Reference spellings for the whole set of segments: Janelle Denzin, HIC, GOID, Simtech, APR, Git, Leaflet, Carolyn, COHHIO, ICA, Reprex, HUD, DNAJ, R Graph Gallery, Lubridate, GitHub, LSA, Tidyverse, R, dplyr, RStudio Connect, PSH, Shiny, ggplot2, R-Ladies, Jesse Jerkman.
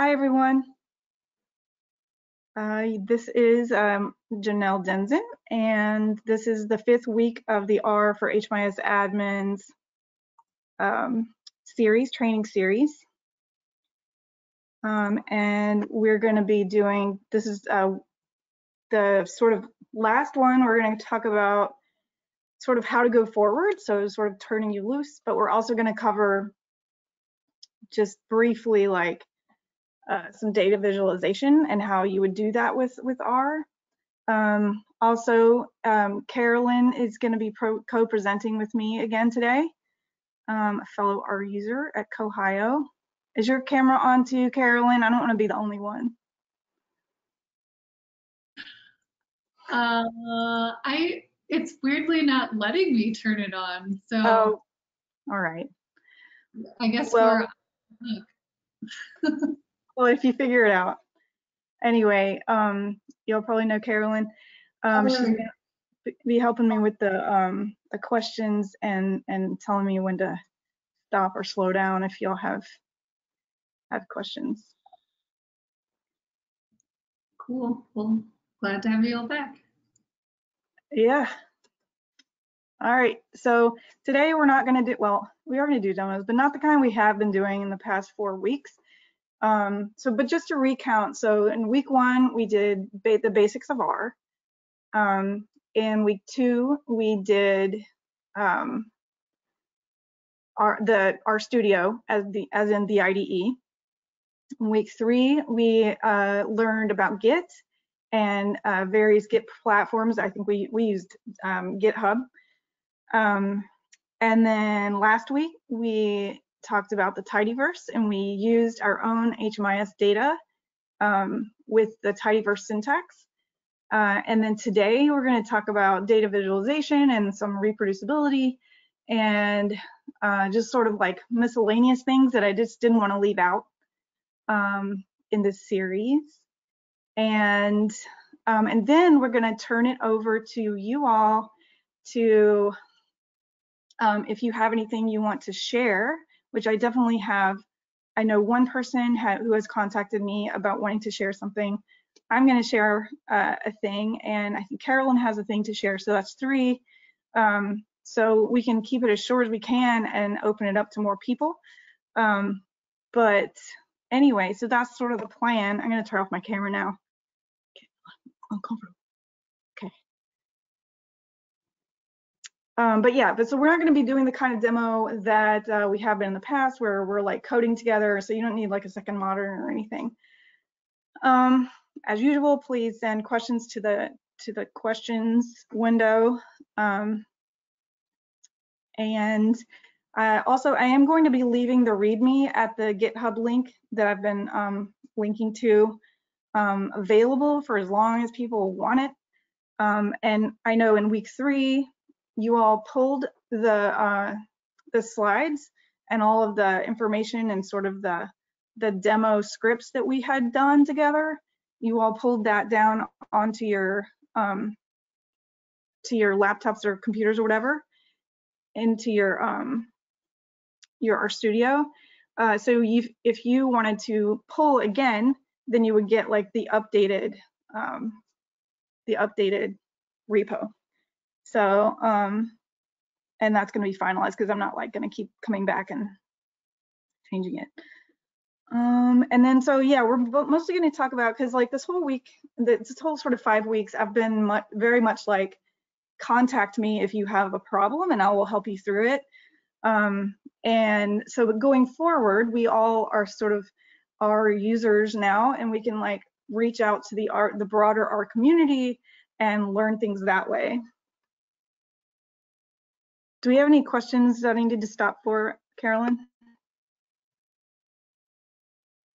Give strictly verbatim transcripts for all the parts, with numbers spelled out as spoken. Hi, everyone. Uh, this is um, Janelle Denzin, and this is the fifth week of the R for H M I S Admins um, series, training series. Um, and we're going to be doing, this is uh, the sort of last one. We're going to talk about sort of how to go forward, so sort of turning you loose, but we're also going to cover just briefly like uh, some data visualization and how you would do that with, with R. Um, also, um, Carolyn is going to be co-presenting with me again today, um, a fellow R user at COHHIO. Is your camera on too, Carolyn? I don't want to be the only one. Uh, I it's weirdly not letting me turn it on. So, oh, all right. I guess well, we're. Well, if you figure it out. Anyway, um, you'll probably know Carolyn. Um, she's gonna be helping me with the um the questions and and telling me when to stop or slow down if y'all have. have questions. Cool, well, glad to have you all back. Yeah. All right, so today we're not gonna do, well, we are gonna do demos, but not the kind we have been doing in the past four weeks. Um, so, but just to recount, so in week one, we did ba the basics of R. Um, in week two, we did um, our, the RStudio as, the, as in the I D E. In week three, we uh, learned about Git and uh, various Git platforms. I think we, we used um, GitHub. Um, and then last week, we talked about the Tidyverse, and we used our own H M I S data um, with the Tidyverse syntax. Uh, and then today, we're going to talk about data visualization and some reproducibility and uh, just sort of like miscellaneous things that I just didn't want to leave out um, in this series. And, um, and then we're going to turn it over to you all to, um, if you have anything you want to share, which I definitely have. I know one person ha who has contacted me about wanting to share something. I'm going to share uh, a thing, and I think Carolyn has a thing to share, so that's three. Um, So we can keep it as short as we can and open it up to more people. Um, but anyway, so that's sort of the plan. I'm going to turn off my camera now. Okay. Uncomfortable. Okay. Um, but yeah, but so we're not going to be doing the kind of demo that uh, we have been in the past where we're like coding together. So you don't need like a second moderator or anything. Um, as usual, please send questions to the to the questions window. Um, And uh, also, I am going to be leaving the README at the GitHub link that I've been um, linking to um, available for as long as people want it. Um, and I know in week three, you all pulled the, uh, the slides and all of the information and sort of the, the demo scripts that we had done together. You all pulled that down onto your, um, to your laptops or computers or whatever, into your um your RStudio. Uh, so you, if you wanted to pull again, then you would get like the updated um, the updated repo. So um, and that's going to be finalized because I'm not like going to keep coming back and changing it. Um, and then so yeah, we're mostly going to talk about because like this whole week, this whole sort of five weeks, I've been much, very much like, contact me if you have a problem and I will help you through it. Um, and so going forward, we all are sort of our users now, and we can like reach out to the art, the broader R community and learn things that way. Do we have any questions that I needed to stop for, Carolyn?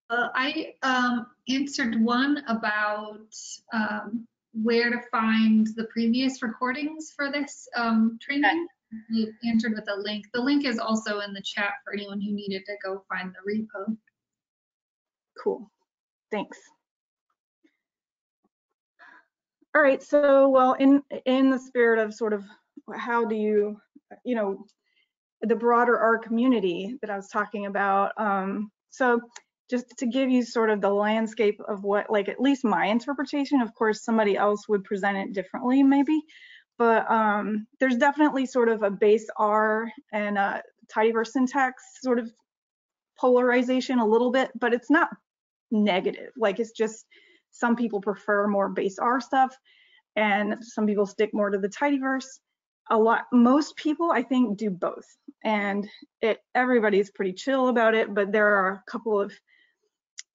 Uh, I um, answered one about um, where to find the previous recordings for this um, training. You answered with a link. The link is also in the chat for anyone who needed to go find the repo. Cool, thanks. All right, so well, in in the spirit of sort of how do you, you know, the broader R community that I was talking about. Um, so just to give you sort of the landscape of what, like, at least my interpretation. Of course, somebody else would present it differently maybe, but um, there's definitely sort of a base R and a Tidyverse syntax sort of polarization a little bit, but it's not negative. Like, it's just some people prefer more base R stuff and some people stick more to the Tidyverse. A lot, most people I think do both, and it everybody's pretty chill about it, but there are a couple of,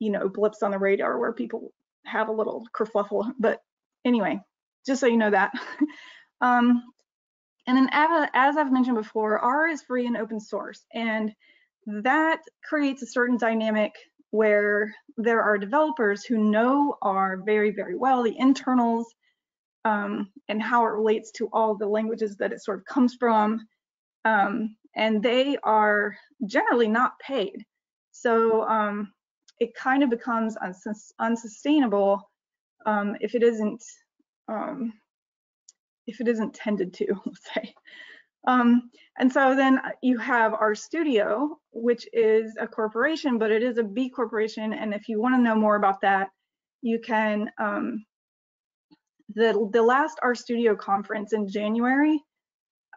you know, blips on the radar where people have a little kerfluffle. But anyway, just so you know that. um, and then as, as I've mentioned before, R is free and open source, and that creates a certain dynamic where there are developers who know R very, very well, the internals, Um, and how it relates to all the languages that it sort of comes from, um, and they are generally not paid. So um, it kind of becomes uns unsustainable um, if it isn't um, if it isn't tended to, let's say. Um, and so then you have RStudio, which is a corporation, but it is a B corporation. And if you want to know more about that, you can. Um, The, the last RStudio conference in January,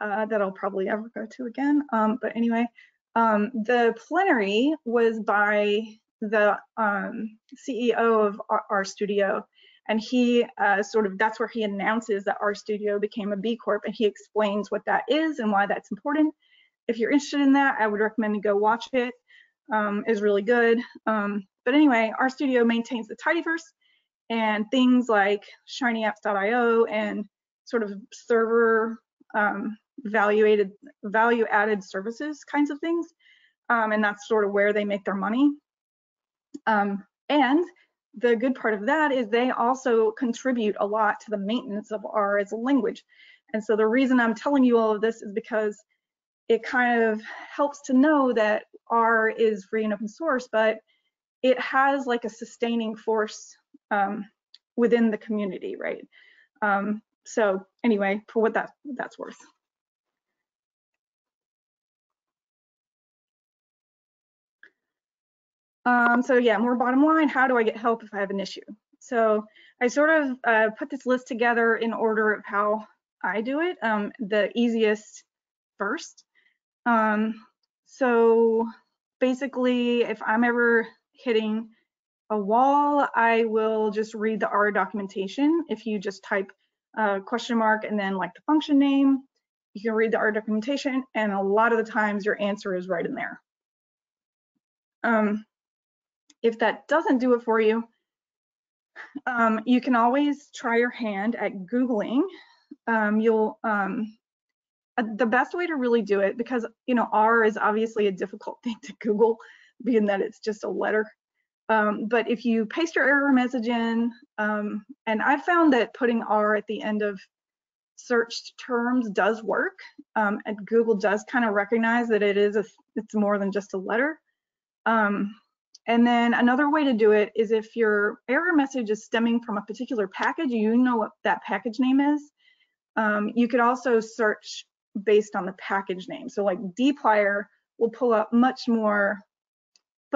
uh, that I'll probably ever go to again, um, but anyway, um, the plenary was by the um, C E O of RStudio, and he uh, sort of, that's where he announces that RStudio became a B Corp, and he explains what that is and why that's important. If you're interested in that, I would recommend to go watch it. Um, it's really good. Um, but anyway, RStudio maintains the Tidyverse, and things like shiny apps dot i o and sort of server um, valuated, value-added services kinds of things. Um, and that's sort of where they make their money. Um, and the good part of that is they also contribute a lot to the maintenance of R as a language. And so the reason I'm telling you all of this is because it kind of helps to know that R is free and open source, but it has like a sustaining force Um, within the community, right? Um, so anyway, for what that that's worth. Um, so yeah, more bottom line, how do I get help if I have an issue? So I sort of uh, put this list together in order of how I do it, um, the easiest first. Um, so basically, if I'm ever hitting a wall, I will just read the R documentation. If you just type uh, question mark and then like the function name, you can read the R documentation, and a lot of the times your answer is right in there. Um, if that doesn't do it for you, um, you can always try your hand at Googling. Um, you'll um, the best way to really do it, because you know R is obviously a difficult thing to Google, being that it's just a letter. Um, but if you paste your error message in, um, and I found that putting R at the end of searched terms does work, um, and Google does kind of recognize that it is a, it's more than just a letter. Um, and then another way to do it is if your error message is stemming from a particular package, you know what that package name is. Um, you could also search based on the package name. So like dplyr will pull up much more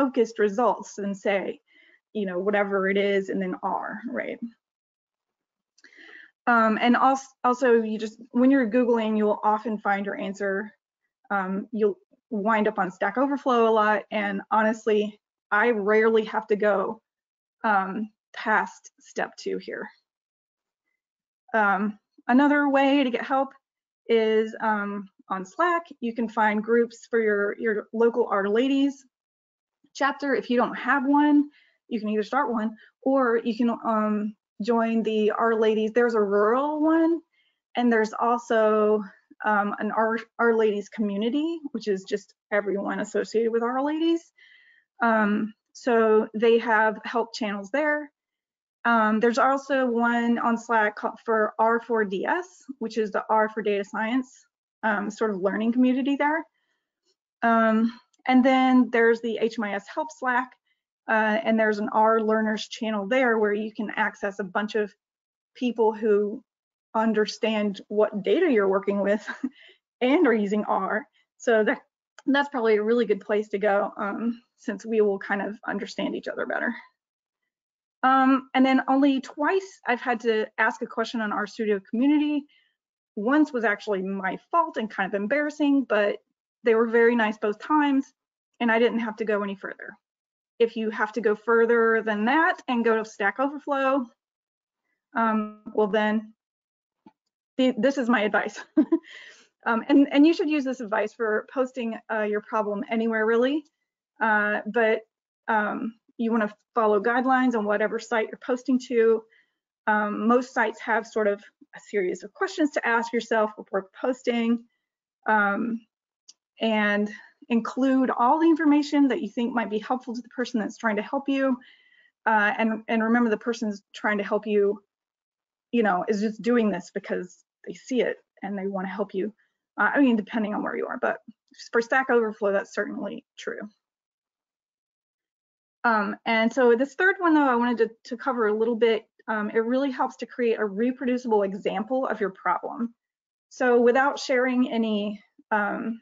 focused results and say, you know, whatever it is, and then R, right? Um, and also, also, you just, when you're Googling, you'll often find your answer. Um, you'll wind up on Stack Overflow a lot, and honestly, I rarely have to go um, past step two here. Um, another way to get help is um, on Slack. You can find groups for your, your local R-Ladies chapter. If you don't have one, you can either start one, or you can um, join the R-Ladies. There's a rural one, and there's also um, an R-Ladies community, which is just everyone associated with R-Ladies. Um, so they have help channels there. Um, there's also one on Slack called for R four D S, which is the R for data science um, sort of learning community there. Um, And then there's the H M I S help Slack, uh, and there's an R learners channel there where you can access a bunch of people who understand what data you're working with and are using R. So that And that's probably a really good place to go, um, since we will kind of understand each other better. Um, and then only twice I've had to ask a question on RStudio community. Once was actually my fault and kind of embarrassing, but they were very nice both times, and I didn't have to go any further. If you have to go further than that and go to Stack Overflow, um, well then, the, this is my advice. um, and, and you should use this advice for posting uh, your problem anywhere really, uh, but um, you wanna follow guidelines on whatever site you're posting to. Um, most sites have sort of a series of questions to ask yourself before posting, um, and include all the information that you think might be helpful to the person that's trying to help you. Uh, and, and remember, the person's trying to help you, you know, is just doing this because they see it and they want to help you. Uh, I mean, depending on where you are, but for Stack Overflow, that's certainly true. Um, and so this third one, though, I wanted to, to cover a little bit. Um, it really helps to create a reproducible example of your problem. So without sharing any, um,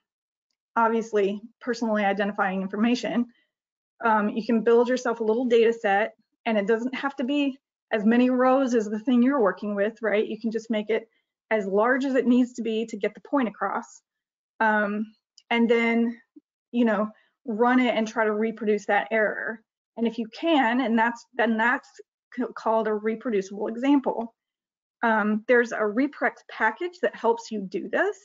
obviously, personally identifying information, um, you can build yourself a little data set, and it doesn't have to be as many rows as the thing you're working with, right? You can just make it as large as it needs to be to get the point across, um, and then, you know, run it and try to reproduce that error. And if you can, and that's then that's called a reproducible example. Um, there's a Reprex package that helps you do this.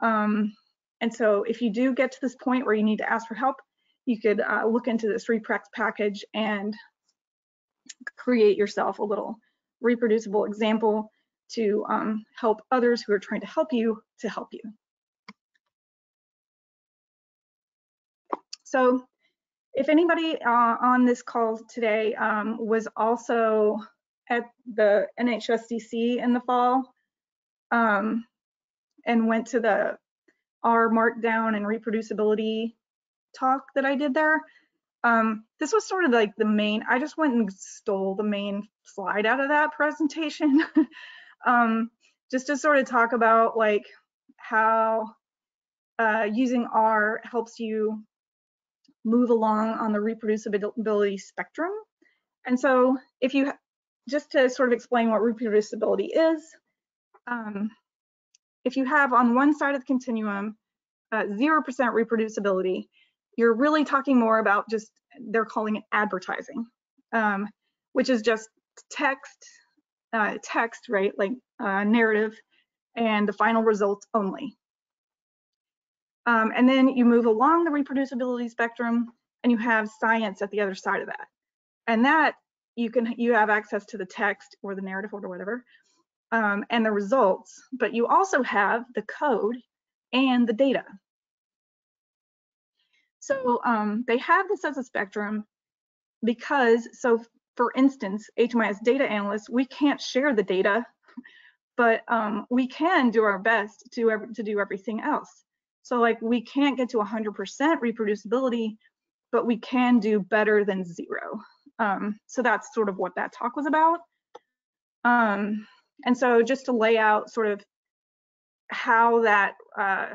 Um, and so if you do get to this point where you need to ask for help, you could uh, look into this Reprex package and create yourself a little reproducible example to um, help others who are trying to help you to help you. So if anybody uh, on this call today um, was also at the N H S D C in the fall um, and went to the R Markdown and reproducibility talk that I did there, um, this was sort of like the main, I just went and stole the main slide out of that presentation um, just to sort of talk about like how uh, using R helps you move along on the reproducibility spectrum. And so if you, just to sort of explain what reproducibility is, um, if you have on one side of the continuum uh, zero percent reproducibility, you're really talking more about just, they're calling it advertising, um, which is just text, uh, text, right, like uh, narrative and the final results only. Um, and then you move along the reproducibility spectrum and you have science at the other side of that. And that you can, you have access to the text or the narrative or whatever, um, and the results, but you also have the code and the data. So um, they have this as a spectrum because, so for instance, H M I S data analysts, we can't share the data, but um, we can do our best to, to do everything else. So like we can't get to one hundred percent reproducibility, but we can do better than zero. Um, so that's sort of what that talk was about. Um, and so just to lay out sort of how that uh,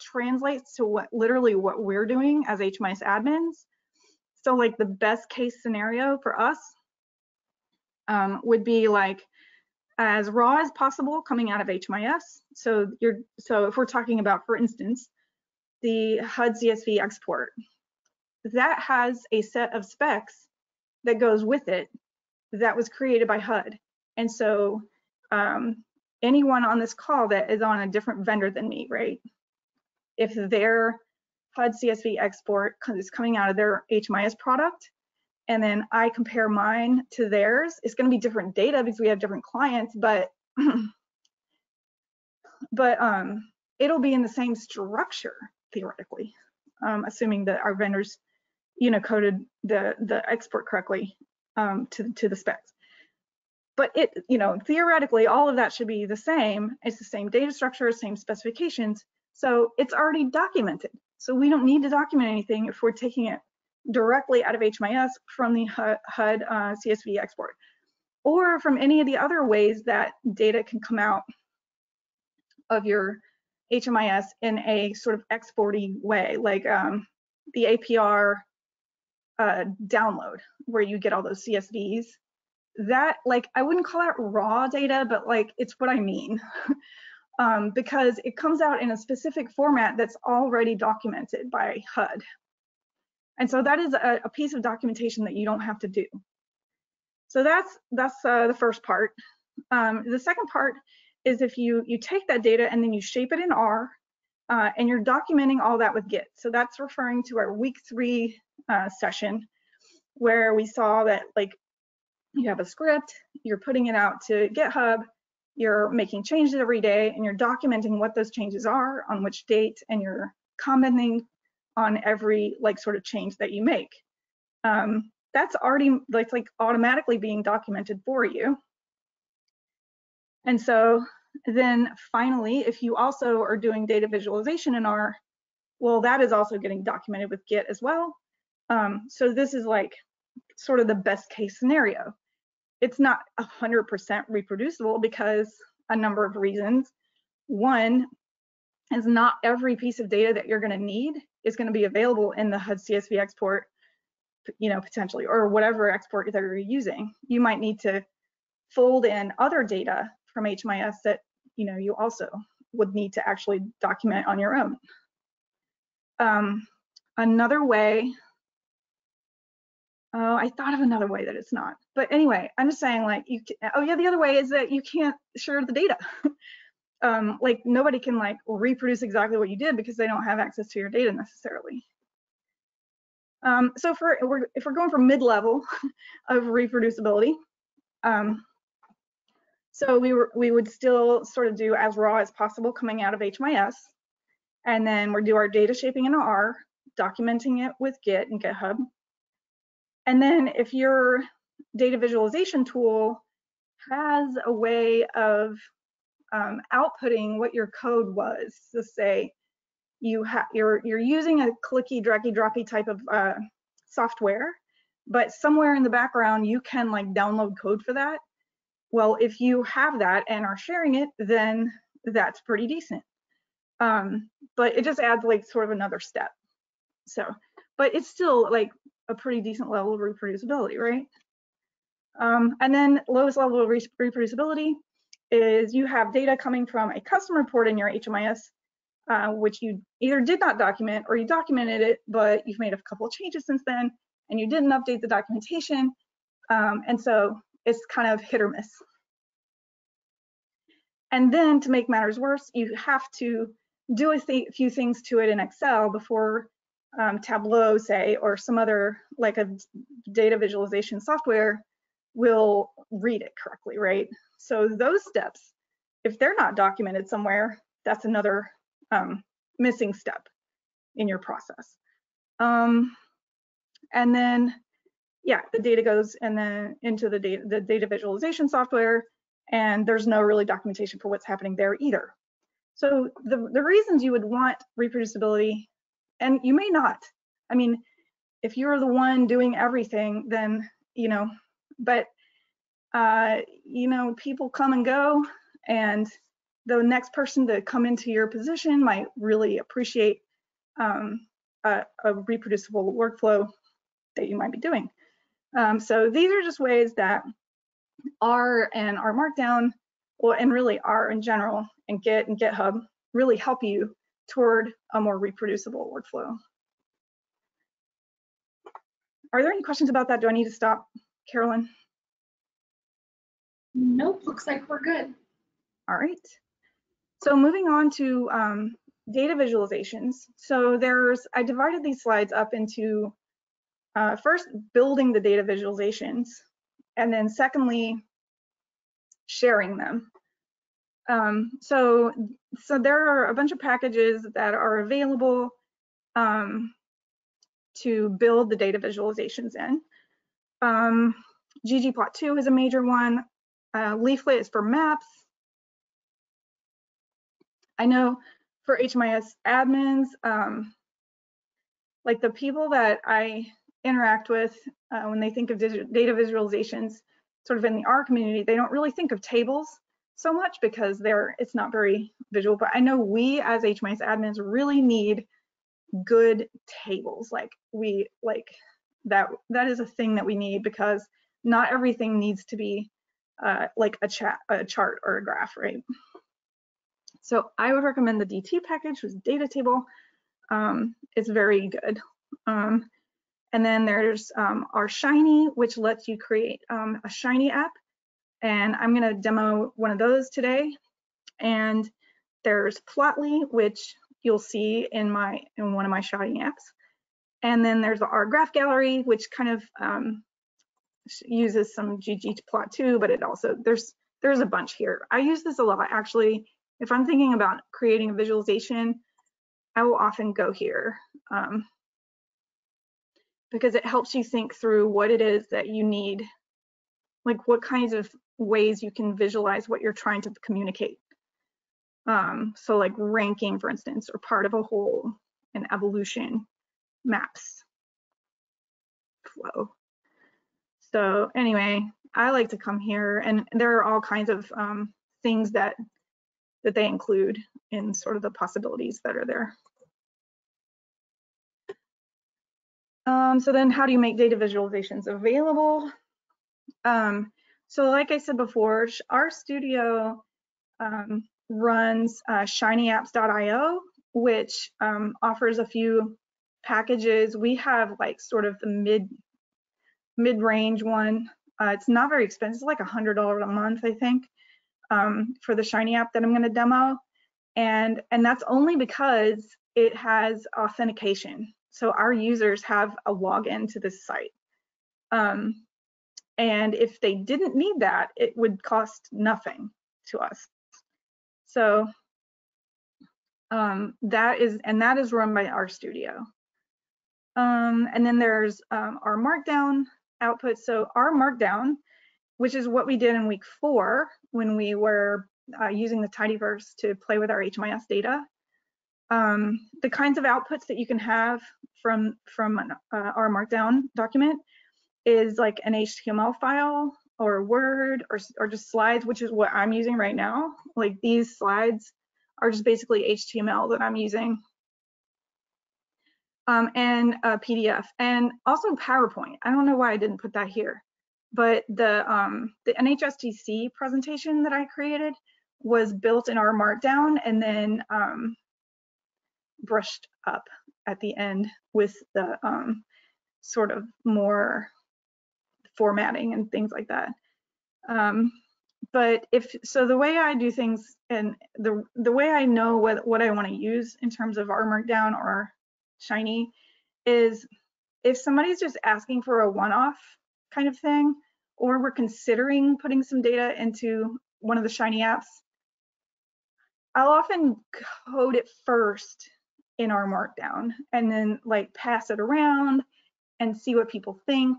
translates to what literally what we're doing as H M I S admins. So like the best case scenario for us um, would be like as raw as possible coming out of H M I S. So you're, so if we're talking about, for instance, the H U D C S V export, that has a set of specs that goes with it that was created by H U D. And so um, anyone on this call that is on a different vendor than me, right? If their H U D C S V export is coming out of their H M I S product, and then I compare mine to theirs, it's going to be different data because we have different clients, but but um, it'll be in the same structure theoretically, um, assuming that our vendors, you know, coded the the export correctly um, to to the specs. But it, you know, theoretically, all of that should be the same. It's the same data structure, same specifications, so it's already documented. So we don't need to document anything if we're taking it directly out of H M I S from the H U D uh, C S V export, or from any of the other ways that data can come out of your H M I S in a sort of exporting way, like um, the A P R uh, download where you get all those C S Vs. That, like, I wouldn't call that raw data, but like it's what I mean. um, because it comes out in a specific format that's already documented by H U D. And so that is a, a piece of documentation that you don't have to do. So that's that's uh, the first part. Um, the second part is if you, you take that data and then you shape it in R, uh, and you're documenting all that with Git. So that's referring to our week three uh, session where we saw that, like, you have a script, you're putting it out to GitHub, you're making changes every day, and you're documenting what those changes are, on which date, and you're commenting on every, like, sort of change that you make. Um, that's already, like, like automatically being documented for you. And so then finally, if you also are doing data visualization in R, well, that is also getting documented with Git as well. Um, so this is like sort of the best case scenario. It's not one hundred percent reproducible because a number of reasons. One is not every piece of data that you're going to need is going to be available in the H U D C S V export, you know, potentially, or whatever export that you're using. You might need to fold in other data from H M I S that, you know, you also would need to actually document on your own. Um, another way, oh, I thought of another way that it's not, but anyway, I'm just saying, like, you, can, oh yeah, the other way is that you can't share the data. um, like nobody can, like, reproduce exactly what you did because they don't have access to your data necessarily. Um, so for, if we're, if we're going for mid-level of reproducibility, um, So we, were, we would still sort of do as raw as possible coming out of H M I S, and then we'd do our data shaping in R, documenting it with Git and GitHub. And then if your data visualization tool has a way of um, outputting what your code was, so say you ha you're, you're using a clicky, draggy, droppy type of uh, software, but somewhere in the background you can, like, download code for that. Well, if you have that and are sharing it, then that's pretty decent. Um, but it just adds, like, sort of another step. So, but it's still, like, a pretty decent level of reproducibility, right? Um, and then lowest level of re reproducibility is you have data coming from a custom report in your H M I S, uh, which you either did not document or you documented it, but you've made a couple of changes since then, and you didn't update the documentation. Um, and so, it's kind of hit or miss. And then to make matters worse, you have to do a th few things to it in Excel before um, Tableau, say, or some other, like, a data visualization software will read it correctly, right? So those steps, if they're not documented somewhere, that's another um, missing step in your process. Um, and then yeah, the data goes and then into the data, the data visualization software, and there's no really documentation for what's happening there either. So the, the reasons you would want reproducibility, and you may not, I mean, if you're the one doing everything, then, you know, but, uh, you know, people come and go, and the next person to come into your position might really appreciate um, a, a reproducible workflow that you might be doing. Um, so these are just ways that R and R Markdown, well, and really R in general, and Git and GitHub really help you toward a more reproducible workflow. Are there any questions about that? Do I need to stop, Carolyn? Nope, looks like we're good. All right. So moving on to um, data visualizations. So there's, I divided these slides up into Uh, first, building the data visualizations, and then secondly, sharing them. Um, so, so there are a bunch of packages that are available um, to build the data visualizations in. Um, ggplot two is a major one. Uh, Leaflet is for maps. I know for H M I S admins, um, like the people that I interact with uh, when they think of data visualizations sort of in the R community, they don't really think of tables. so much because they're, it's not very visual, but I know we as H M I S admins really need good tables. Like we, like that, that is a thing that we need, because not everything needs to be uh, like a, chat, a chart or a graph, right? So I would recommend the D T package with data table. Um, it's very good. Um, and then there's um, our Shiny, which lets you create um, a Shiny app. And I'm gonna demo one of those today. And there's Plotly, which you'll see in my in one of my Shiny apps. And then there's the R Graph Gallery, which kind of um, uses some ggplot two, but it also, there's there's a bunch here. I use this a lot, actually. If I'm thinking about creating a visualization, I will often go here um, because it helps you think through what it is that you need, like what kinds of ways you can visualize what you're trying to communicate. Um, so like ranking, for instance, or part of a whole, and evolution, maps, flow. So anyway, I like to come here, and there are all kinds of um, things that that they include in sort of the possibilities that are there. Um, so then how do you make data visualizations available? Um, so like I said before, RStudio um, runs uh, shiny apps dot i o, which um, offers a few packages. We have like sort of the mid, mid-range one. Uh, it's not very expensive, it's like a hundred dollars a month, I think. Um, for the Shiny app that I'm going to demo, and and that's only because it has authentication, so our users have a login to this site, um, and if they didn't need that, it would cost nothing to us. So um, that is, and that is run by RStudio. Um, and then there's um, our Markdown output. So our Markdown, which is what we did in week four when we were uh, using the Tidyverse to play with our H M I S data. Um, the kinds of outputs that you can have from, from an, uh, our Markdown document is like an H T M L file or Word or, or just slides, which is what I'm using right now. Like these slides are just basically H T M L that I'm using, um, and a P D F, and also PowerPoint. I don't know why I didn't put that here. But the um, the N H S D C presentation that I created was built in our Markdown and then um, brushed up at the end with the um, sort of more formatting and things like that. Um, but if so, the way I do things and the the way I know what what I want to use in terms of our Markdown or Shiny is if somebody's just asking for a one-off kind of thing, or we're considering putting some data into one of the Shiny apps, I'll often code it first in our Markdown and then like pass it around and see what people think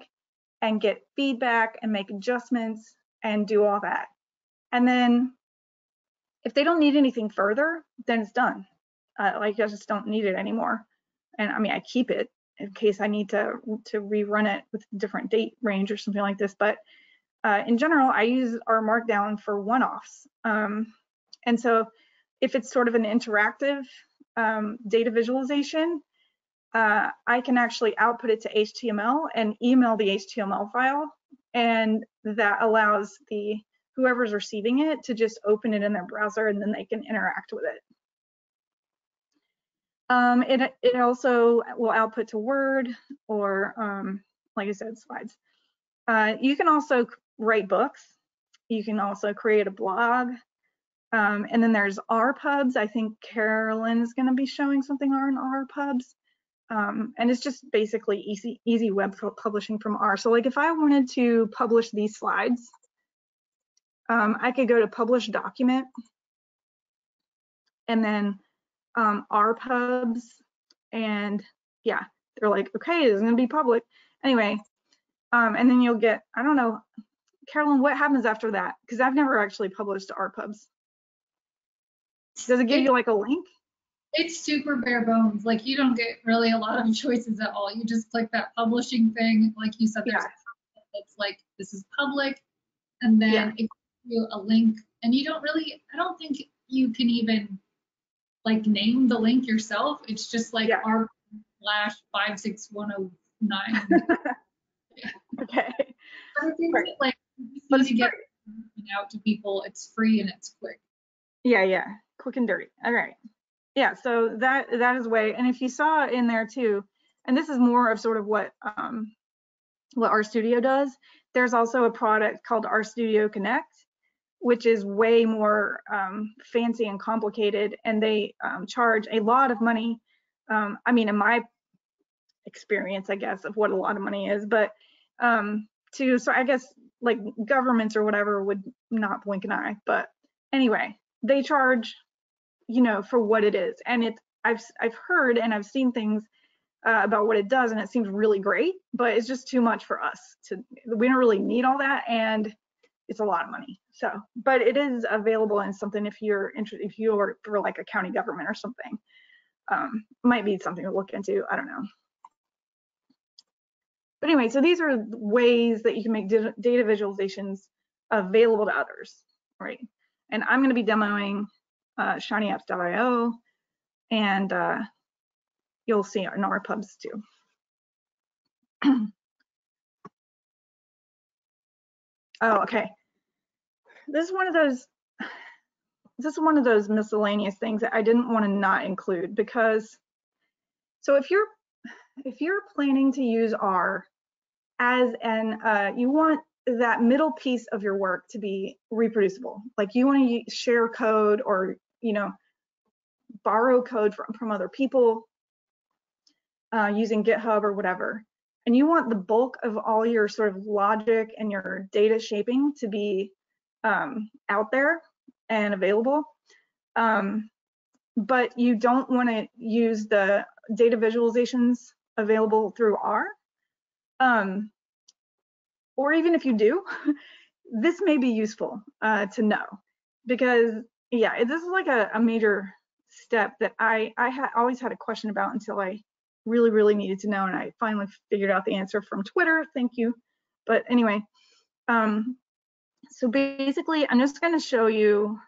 and get feedback and make adjustments and do all that. And then if they don't need anything further, then it's done. Uh, like I just don't need it anymore. And I mean, I keep it in case I need to to rerun it with different date range or something like this. But uh, in general, I use our Markdown for one-offs. Um, and so if it's sort of an interactive um, data visualization, uh, I can actually output it to H T M L and email the H T M L file. And that allows the whoever's receiving it to just open it in their browser and then they can interact with it. Um, it, it also will output to Word or, um, like I said, slides. Uh, you can also write books. You can also create a blog. Um, and then there's RPubs. I think Carolyn is going to be showing something on RPubs. Um, and it's just basically easy, easy web publishing from R. So like if I wanted to publish these slides, um, I could go to Publish Document and then Um, RPubs, and yeah, they're like, okay, it's gonna be public anyway, um, and then you'll get, I don't know, Carolyn, what happens after that? Because I've never actually published RPubs. Does it give it, you like a link? It's super bare bones. Like you don't get really a lot of choices at all. You just click that publishing thing, like you said. There's yeah. It's like this is public, and then yeah. It gives you a link and you don't really, I don't think you can even like name the link yourself. It's just like yeah. R slash five six one oh nine. Okay. But I think that, like, it's easy to get out to people. It's free and it's quick. Yeah, yeah, quick and dirty. All right. Yeah, so that that is way. And if you saw in there too, and this is more of sort of what um, what RStudio does. There's also a product called RStudio Connect, which is way more um, fancy and complicated, and they um, charge a lot of money. Um, I mean, in my experience, I guess, of what a lot of money is, but um, to so I guess like governments or whatever would not blink an eye. But anyway, they charge, you know, for what it is, and it's I've I've heard and I've seen things Uh, about what it does, and it seems really great, but it's just too much for us to, we don't really need all that, and it's a lot of money. So, but it is available in something if you're interested, if you are for like a county government or something, um, might be something to look into, I don't know. But anyway, so these are ways that you can make data visualizations available to others, right? And I'm gonna be demoing uh, shiny apps dot i o, and uh, you'll see in our pubs too. Oh, okay. This is one of those. This is one of those miscellaneous things that I didn't want to not include, because. So if you're, if you're planning to use R, as an uh, you want that middle piece of your work to be reproducible. Like you want to share code, or you know, borrow code from from other people. Uh, using GitHub or whatever, and you want the bulk of all your sort of logic and your data shaping to be um, out there and available, um, but you don't want to use the data visualizations available through R, um, or even if you do, this may be useful uh, to know, because yeah, this is like a, a major step that I, I ha always had a question about until I really, really needed to know, and I finally figured out the answer from Twitter. Thank you. But anyway, um, so basically, I'm just going to show you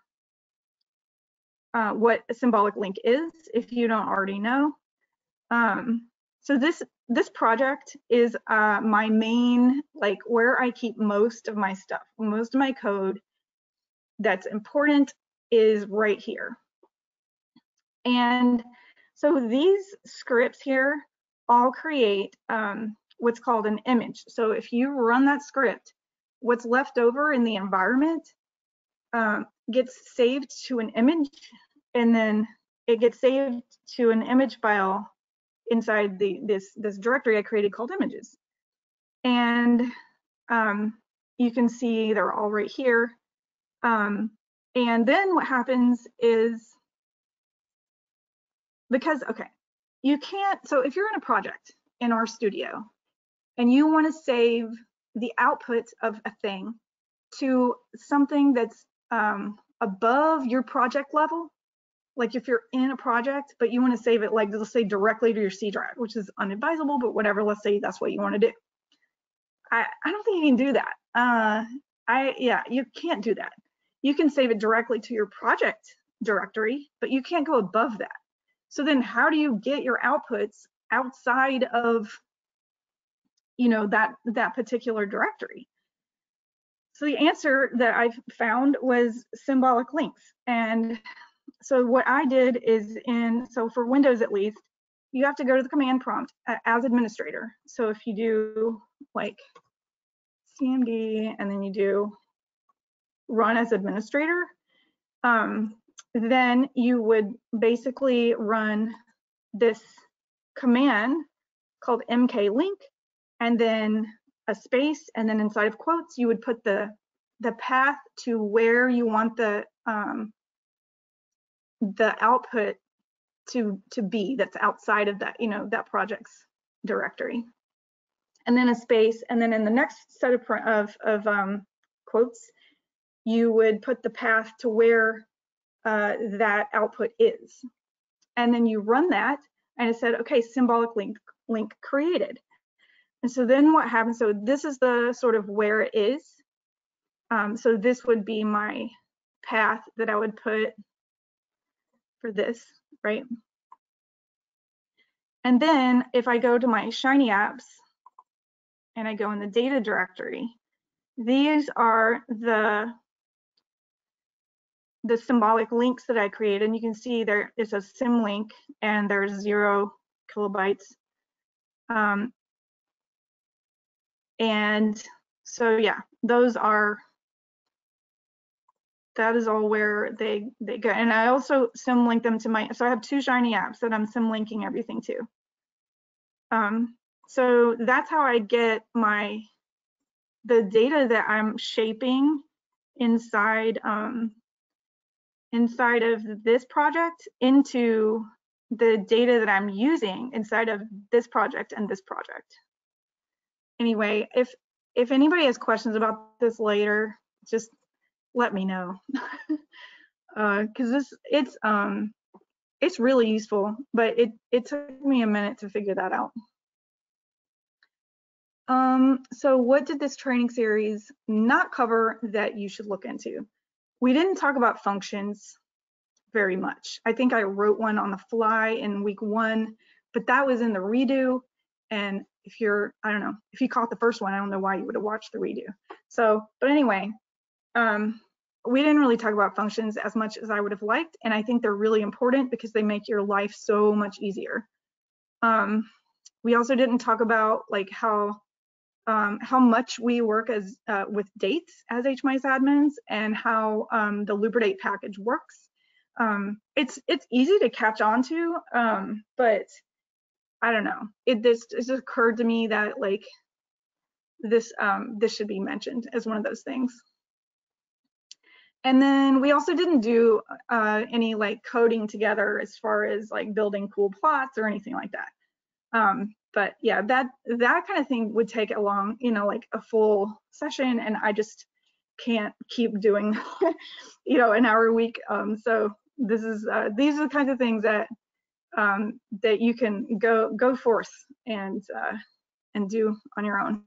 uh, what a symbolic link is, if you don't already know. Um, so this this project is uh, my main, like where I keep most of my stuff, most of my code that's important is right here, and. So these scripts here all create um, what's called an image. So if you run that script, what's left over in the environment um, gets saved to an image, and then it gets saved to an image file inside the this this directory I created called images. And um, you can see they're all right here. Um, and then what happens is, because, okay, you can't, so if you're in a project in RStudio and you want to save the output of a thing to something that's um, above your project level, like if you're in a project, but you want to save it, like let's say directly to your C drive, which is unadvisable, but whatever, let's say that's what you want to do. I, I don't think you can do that. Uh, I yeah, you can't do that. You can save it directly to your project directory, but you can't go above that. So then how do you get your outputs outside of, you know, that, that particular directory? So the answer that I found was symbolic links. And so what I did is in, so for Windows at least, you have to go to the command prompt as administrator. So if you do like C M D and then you do run as administrator, um, then you would basically run this command called mklink, and then a space, and then inside of quotes, you would put the the path to where you want the um, the output to to be that's outside of that, you know, that project's directory, and then a space, and then in the next set of of, of um, quotes, you would put the path to where Uh, that output is, and then you run that, and it said, okay, symbolic link link created. And so then what happens? So this is the sort of where it is. Um, so this would be my path that I would put for this, right? And then if I go to my Shiny apps and I go in the data directory, these are the the symbolic links that I created, and you can see there it's a symlink and there's zero kilobytes. Um, and so yeah, those are, that is all where they, they go. And I also symlink them to my, so I have two Shiny apps that I'm symlinking everything to. Um, so that's how I get my, the data that I'm shaping inside, um, inside of this project into the data that I'm using inside of this project and this project. Anyway, if, if anybody has questions about this later, just let me know, because uh, this it's um it's really useful, but it it took me a minute to figure that out. Um, so what did this training series not cover that you should look into? We didn't talk about functions very much. I think I wrote one on the fly in week one, but that was in the redo. And if you're, I don't know, if you caught the first one, I don't know why you would have watched the redo. So, but anyway, um, we didn't really talk about functions as much as I would have liked. And I think they're really important because they make your life so much easier. Um, we also didn't talk about like how Um, how much we work as uh, with dates as H M I S admins, and how um, the Lubridate package works. Um, it's it's easy to catch on to, um, but I don't know. It this it just occurred to me that like this um, this should be mentioned as one of those things. And then we also didn't do uh, any like coding together as far as like building cool plots or anything like that. Um, But yeah, that that kind of thing would take a long, you know, like a full session, and I just can't keep doing, you know, an hour a week. Um, so this is uh, these are the kinds of things that um, that you can go go forth and uh, and do on your own.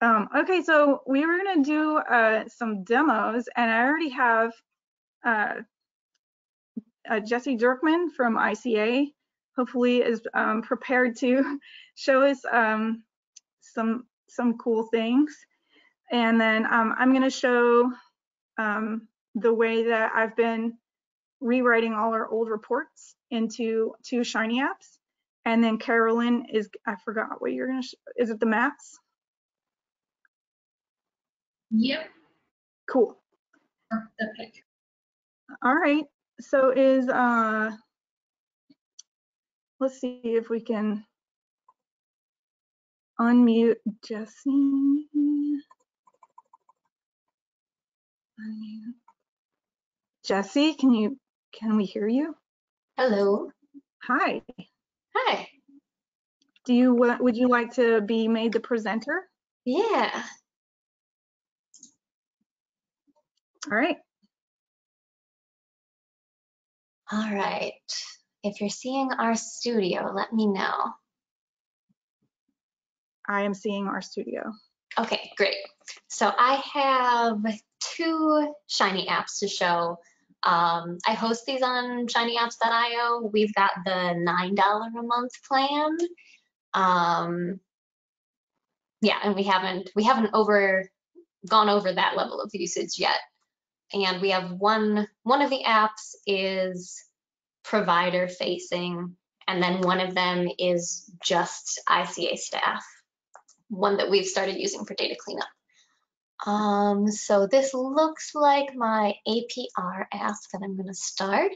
Um, okay, so we were gonna do uh, some demos, and I already have uh, uh, Jesse Jerkman from I C A. Hopefully is um, prepared to show us um, some some cool things. And then um, I'm gonna show um, the way that I've been rewriting all our old reports into two Shiny apps. And then Carolyn is, I forgot what you're gonna show, is it the maps? Yep. Cool. Perfect. All right, so is, uh, let's see if we can unmute Jesse. Jesse, can you can we hear you? Hello. Hi. Hi. Do you would you like to be made the presenter? Yeah. All right. All right. If you're seeing RStudio, let me know. I am seeing RStudio. Okay, great. So I have two Shiny apps to show. Um, I host these on shiny apps dot i o. We've got the nine dollars a month plan. Um, yeah, and we haven't we haven't over gone over that level of usage yet. And we have one one of the apps is provider facing, and then one of them is just I C A staff, one that we've started using for data cleanup. Um, so this looks like my A P R app that I'm gonna start.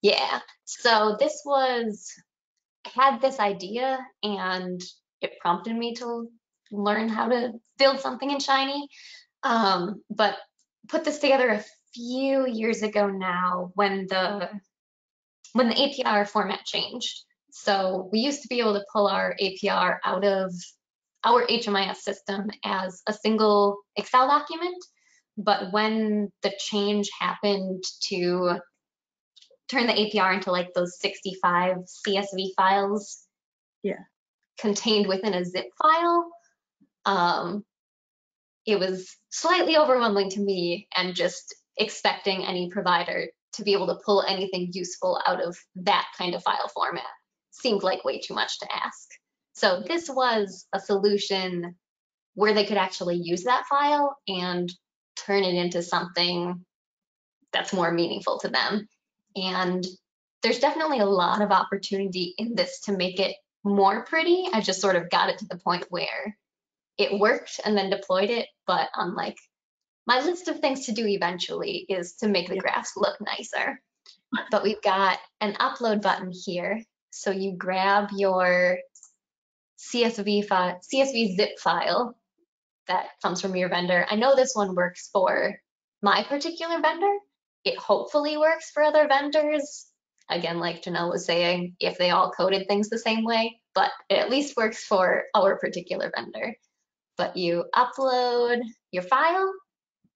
Yeah, so this was, I had this idea and it prompted me to learn how to build something in Shiny, um, but put this together a few years ago now when the when the A P R format changed. So we used to be able to pull our A P R out of our H M I S system as a single Excel document, but when the change happened to turn the A P R into like those sixty-five C S V files, yeah, contained within a zip file, um, it was slightly overwhelming to me, and just expecting any provider to be able to pull anything useful out of that kind of file format seemed like way too much to ask. So this was a solution where they could actually use that file and turn it into something that's more meaningful to them. And there's definitely a lot of opportunity in this to make it more pretty. I just sort of got it to the point where it worked and then deployed it. But on like my list of things to do eventually is to make the graphs look nicer. But we've got an upload button here. So you grab your C S V file, C S V zip file that comes from your vendor. I know this one works for my particular vendor. It hopefully works for other vendors. Again, like Janelle was saying, if they all coded things the same way, but it at least works for our particular vendor. But you upload your file,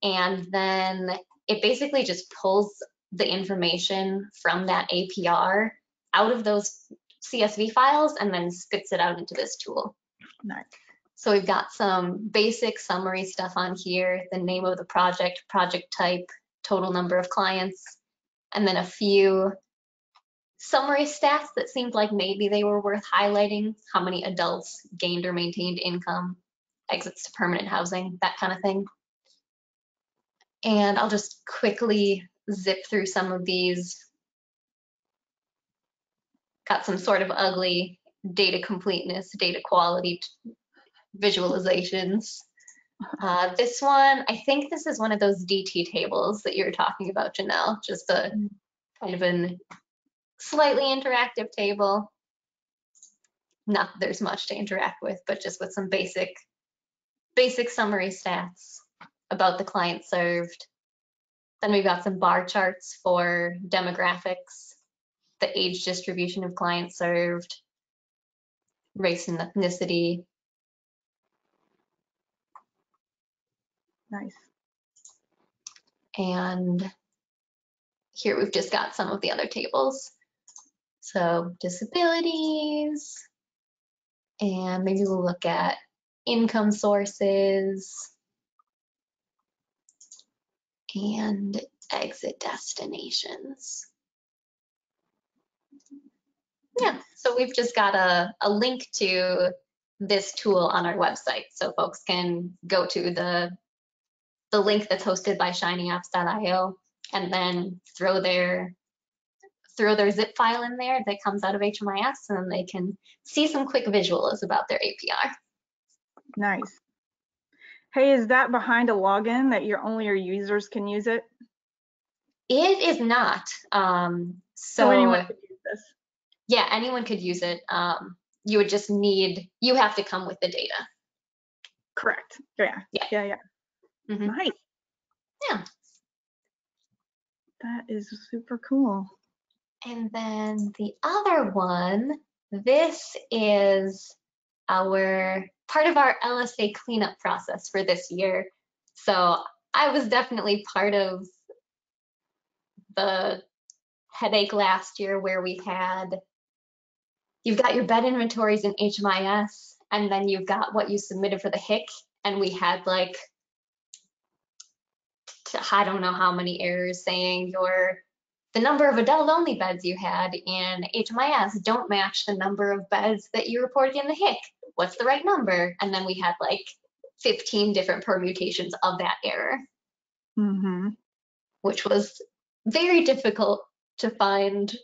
and then it basically just pulls the information from that A P R out of those C S V files and then spits it out into this tool. Nice. So we've got some basic summary stuff on here, the name of the project, project type, total number of clients, and then a few summary stats that seemed like maybe they were worth highlighting: how many adults gained or maintained income, exits to permanent housing, that kind of thing. And I'll just quickly zip through some of these. Got some sort of ugly data completeness, data quality visualizations. Uh, this one, I think this is one of those D T tables that you were talking about, Janelle, just a kind of an slightly interactive table. Not that there's much to interact with, but just with some basic, basic summary stats about the client served. Then we've got some bar charts for demographics, the age distribution of clients served, race and ethnicity. Nice. And here we've just got some of the other tables. So disabilities, and maybe we'll look at income sources and exit destinations. Yeah, so we've just got a, a link to this tool on our website, so folks can go to the, the link that's hosted by shiny apps dot i o and then throw their, throw their zip file in there that comes out of H M I S, and then they can see some quick visuals about their A P R. Nice. Hey, is that behind a login that your only your users can use it? It is not. Um, so, so anyone could use this. Yeah, anyone could use it. Um, you would just need, you have to come with the data. Correct. Yeah. Yeah. Yeah. Yeah. Mm-hmm. Nice. Yeah. That is super cool. And then the other one, this is our part of our L S A cleanup process for this year. So I was definitely part of the headache last year where we had, you've got your bed inventories in H M I S, and then you've got what you submitted for the H I C, and we had like, I don't know how many errors saying your the number of adult-only beds you had in H M I S don't match the number of beds that you reported in the H I C. What's the right number? And then we had like fifteen different permutations of that error, mm-hmm. which was very difficult to find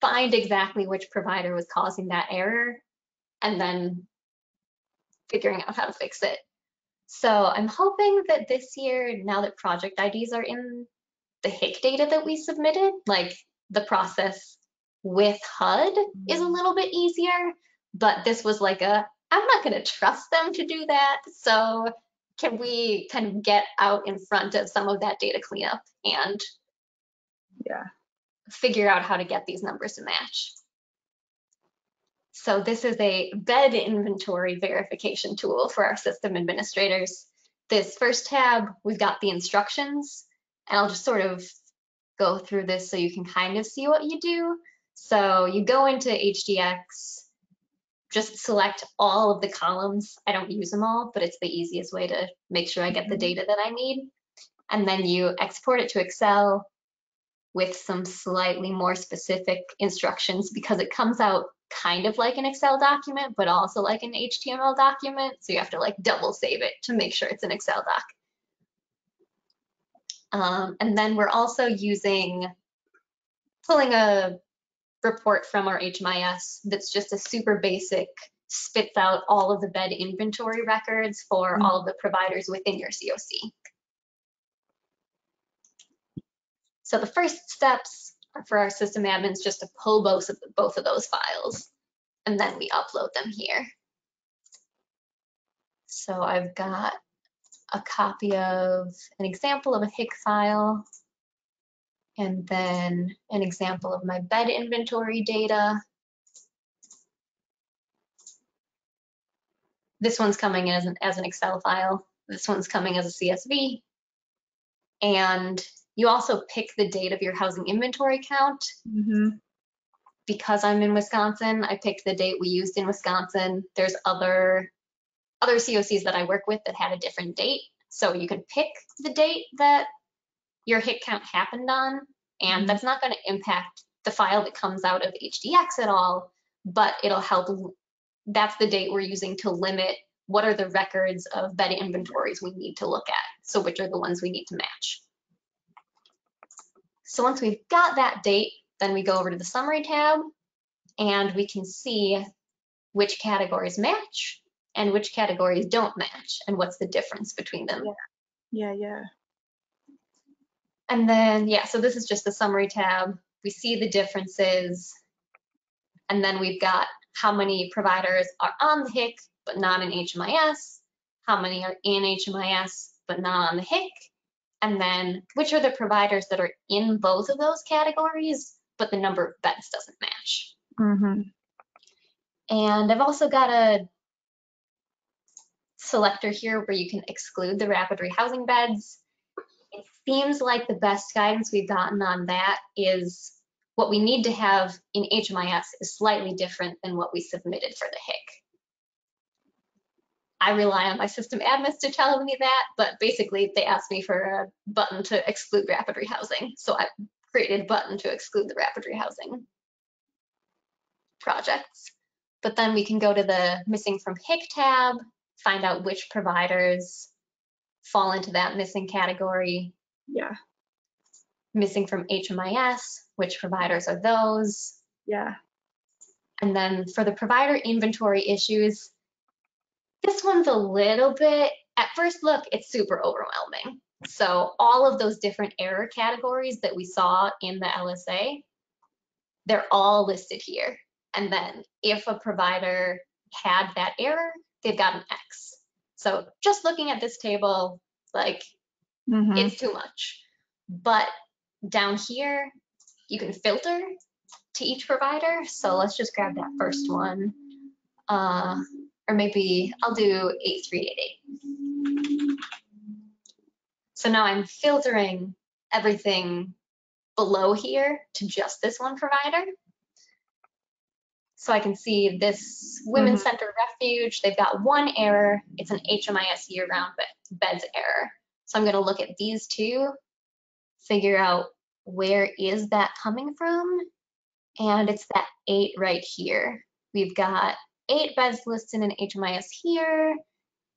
find exactly which provider was causing that error, and then figuring out how to fix it. So I'm hoping that this year, now that project I Ds are in the H I C data that we submitted, like the process with H U D is a little bit easier, but this was like a, I'm not gonna trust them to do that. So can we kind of get out in front of some of that data cleanup and yeah, figure out how to get these numbers to match? So this is a bed inventory verification tool for our system administrators. This first tab, we've got the instructions, and I'll just sort of go through this so you can kind of see what you do. So you go into H D X, just select all of the columns. I don't use them all, but it's the easiest way to make sure I get the data that I need. And then you export it to Excel with some slightly more specific instructions, because it comes out kind of like an Excel document, but also like an H T M L document. So you have to like double save it to make sure it's an Excel doc. Um, and then we're also using, pulling a report from our H M I S that's just a super basic, spits out all of the bed inventory records for mm-hmm. all of the providers within your C O C. So the first steps are for our system admins just to pull both of, the, both of those files, and then we upload them here. So I've got a copy of an example of a H I C file, and then an example of my bed inventory data. This one's coming as an, as an Excel file. This one's coming as a C S V. And you also pick the date of your housing inventory count. Mm-hmm. Because I'm in Wisconsin, I picked the date we used in Wisconsin. There's other, other C O Cs that I work with that had a different date. So you can pick the date that your H I C count happened on, and that's not going to impact the file that comes out of H D X at all, but it'll help. That's the date we're using to limit what are the records of bed inventories we need to look at, so which are the ones we need to match. So once we've got that date, then we go over to the summary tab, and we can see which categories match and which categories don't match, and what's the difference between them. Yeah, yeah. yeah. And then, yeah, so this is just the summary tab. We see the differences. And then we've got how many providers are on the H I C, but not in H M I S, how many are in H M I S, but not on the H I C, and then which are the providers that are in both of those categories, but the number of beds doesn't match. Mm-hmm. And I've also got a selector here where you can exclude the rapid rehousing beds. It seems like the best guidance we've gotten on that is what we need to have in H M I S is slightly different than what we submitted for the H I C. I rely on my system admins to tell me that, but basically they asked me for a button to exclude rapid rehousing. So I created a button to exclude the rapid rehousing projects. But then we can go to the missing from H I C tab, find out which providers fall into that missing category. Yeah. Missing from H M I S, which providers are those? Yeah. And then for the provider inventory issues, this one's a little bit, at first look, it's super overwhelming. So all of those different error categories that we saw in the L S A, they're all listed here. And then if a provider had that error, they've got an X. So just looking at this table, like, mm-hmm. it's too much. But down here, you can filter to each provider. So let's just grab that first one. Uh, or maybe I'll do eight three eight eight. So now I'm filtering everything below here to just this one provider. So I can see this Women's mm-hmm. Center Refuge, they've got one error. It's an H M I S year-round beds error. So I'm going to look at these two, figure out where is that coming from, and it's that eight right here. We've got eight beds listed in H M I S here,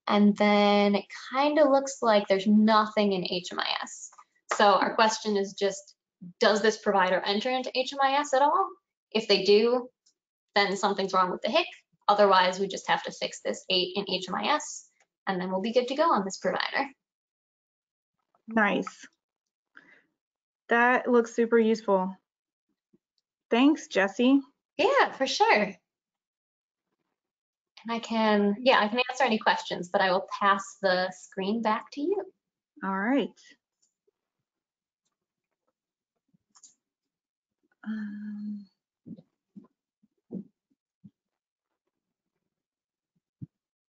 and then it kind of looks like there's nothing in H M I S. So our question is just, does this provider enter into H M I S at all? If they do, then something's wrong with the H I C. Otherwise, we just have to fix this eight in H M I S, and then we'll be good to go on this provider. Nice. That looks super useful. Thanks, Jesse. Yeah, for sure. And I can, yeah, I can answer any questions, but I will pass the screen back to you. All right. Um,